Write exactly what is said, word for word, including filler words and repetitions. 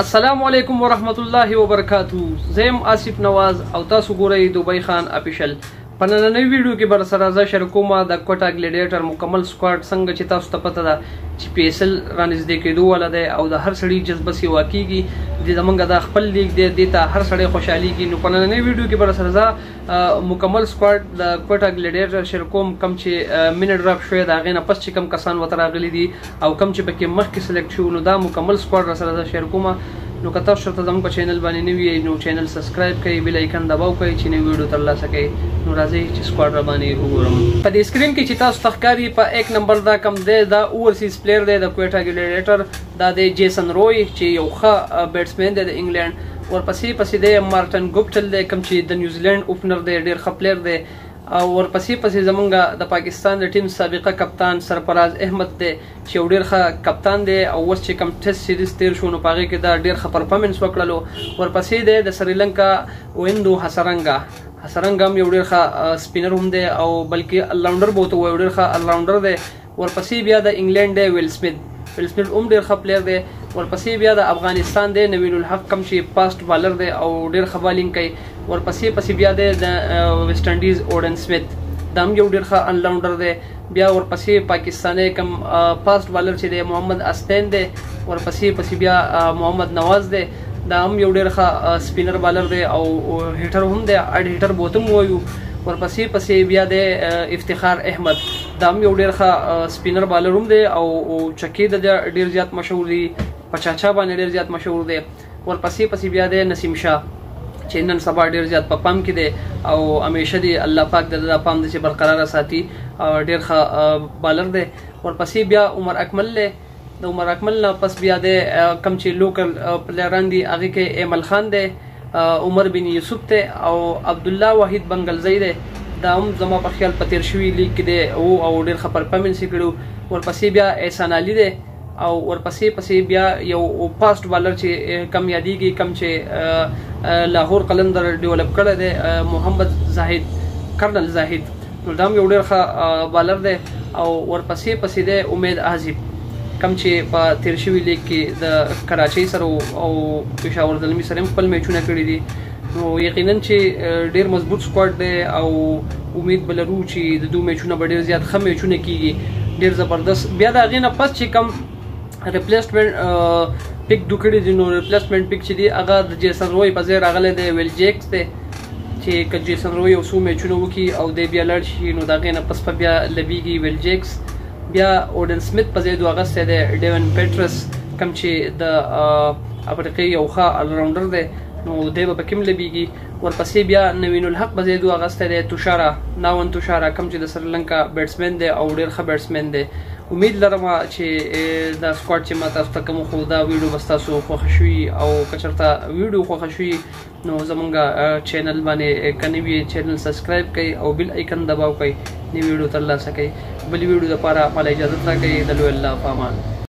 السلام علیکم ورحمت الله وبرکاتہ. زم آصف نواز او تاسو ګورئ دبی خان افیشل. په نننۍ ویډیو کې بر سره زه شریک کوم د کوټا ګلیډیټر مکمل سکواډ څنګه چې تاسو ته پته ده چې پی ایس ایل رانږدې کېدو والا دی او د هر سړي جذبه سی واقعیږي د زمونږ د خپل لیگ دی د ته هر سړی خوشحالي کې. نو په نننۍ ویډیو کې بر سره زه مکمل سکواډ د کوټا ګلیډیټر شریک کوم کم چې منډ ډراپ شوی دا غینه پس چې کم کسان وته راغلي دي او کم چې پکې مخکې سلیکټ شو نو دا مکمل سکواډ سره زه شریک کوم. نو که تاسو شرط زموږ په چینل باندې نوی یې نو چینل سبسکرایب کړئ، بیل آیکن دباو کړئ چې نوی ویډیو ترلاسه کړئ. نو راځئ چې سکواډ را باندې وګورم. په دې سکرین کې چې تاسو ته ښکاري په یک نمبر دا کم دی دا اوورسیز پلیر دی د کوټا ګلیډیټر، دا دی جیسن روی چې یو ښه بیټسمین دی د انګلینډ. ورپسې پسې دی مارټن ګوپټل دی کوم چې د نیوزیلینډ اوپنر دی، ډېر ښه پلیر دی. او ورپسې پسې زمونږ د پاکستان د ټیم سابقه کپتان سرفراز احمد دی چې یو ډېر ښه کپتان دی او اوس چې کوم ټیسټ سیریز تیر شو نو په هغې کې دا ډېر ښه پرفارمنس وکړلو. ورپسې دی د سریلنکا ویندو هسرنګا، هسرنګا هم یو ډېر ښه سپینر هم دی او بلکې الراونډر به ورته ووایو، ډېر ښه الراونډر دی. ورپسې بیا د انګلینډ دی ویل سمث، ویل سمث هم ډېر ښه پلیر دی. ورپسې بیا د افغانستان دی نوین الحق کم چې پاسټ بالر دی او ډېر ښه بالینګ کوي. ورپسې پسې بیا دی د ویسټ انډیز اوډن سمث، دا هم یو ډېر ښه انلاونډر دی. بیا ورپسې پاکستانی کم پاسټ بالر چې دی محمد استین دی. ورپسې پسې بیا محمد نواز دی، دا هم یو ډېر ښه سپینر بالر دی او هیټر هم دی، اډ هیټر به ورته ووایو. ورپسې پسې بیا دی افتخار احمد، دا هم یو ډېر ښه سپینر بالر هم دی او چکې د ډېر زیات مشهور دی، په چاچا باندې ډېر زیات مشهور دی. ورپسې پسې بیا دی نسیم شاه چې نن سبا ډېر زیات په پام کې دی او همیشه دی الله پاک د دا پام داسې برقراره ساتي، ډېر ښه بالر دی. ورپسې بیا عمر اکمل دی، د عمر اکمل نه پس بیا دی کم چې لوکل پلیران دي هغې کې ایمل خان دی، عمر بن یوسف دی او عبدالله واحد بنګلزی دی، دا هم زما په خیال په تیر شوي لیګ کې دی او ډېر ښه پرفارمنس یې کړو. ورپسې بیا احسان علي دی او ورپسې پسې بیا یو پاسټ بالر چې کم یادېږي کم چې لاهور قلندر ډیولپ کړی دی محمد زاهد، کرنل زاهد، نو دا هم یو ډېر ښه بالر دی. او ورپسې پسې دی امید عازب کم چې په تیر شوي لیګ کې د کراچۍ سره او پېښور زلمي سره هم خپل میچونه کړي دي. نو یقینا چې ډېر مضبوط سکواډ دی او امید به لرو چې د دوی میچونه به ډېر زیات ښه میچونه کېږي، ډېر زبردست. بیا د هغې نه پس چې کم ریپلیسمنټ پک دوه کړي دي، نو ریپلیسمنټ پک چې دی هغه د جیسن روی په ځای راغلی دی ویل جیکس دی چې که جیسن روی یو څو میچونه وکړي او دی بیا لړ شي نو د هغې نه پس په بیا لبیږي ویل جیکس. بیا اوډن سمث په ځای دوه اخیستی دی ډیون پیټرس کوم چې د افریقې یو ښه الراونډر دی، نو دی به پکې هم لبیږي. ورپسې بیا نوین الحق په ځای دوه اخیستی دی توشارا، ناون توشارا کوم چې د سریلنکا بیټسمین دی او ډېر ښه بیټسمین دی. امید لرم چې دا سکواډ چې ما تاسو ته کوم خو دا ویډیو بس تاسو خوښه شوي او که چېرته ویډیو خوښه شوي نو زمونږ چینل باندې که نوي یې چینل سبسکرایب کړئ او بیل آیکن دباو کړئ، نوي ویډیو ترلاسه کړئ. بل ویډیو دپاره ماله اجازت راکړئ. د لوی الله په امان.